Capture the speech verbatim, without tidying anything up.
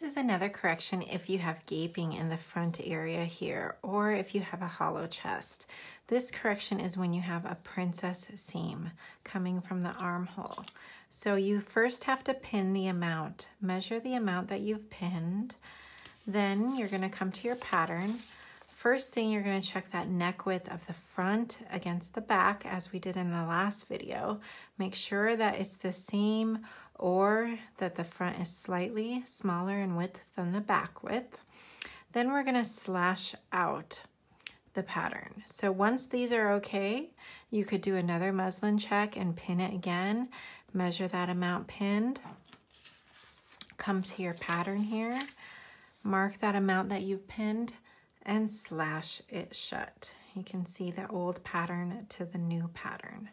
This is another correction if you have gaping in the front area here, or if you have a hollow chest. This correction is when you have a princess seam coming from the armhole. So you first have to pin the amount. Measure the amount that you've pinned. Then you're going to come to your pattern. First thing, you're going to check that neck width of the front against the back, as we did in the last video. Make sure that it's the same or that the front is slightly smaller in width than the back width. Then we're going to slash out the pattern. So once these are okay, you could do another muslin check and pin it again. Measure that amount pinned. Come to your pattern here. Mark that amount that you've pinned and slash it shut. You can see the old pattern to the new pattern.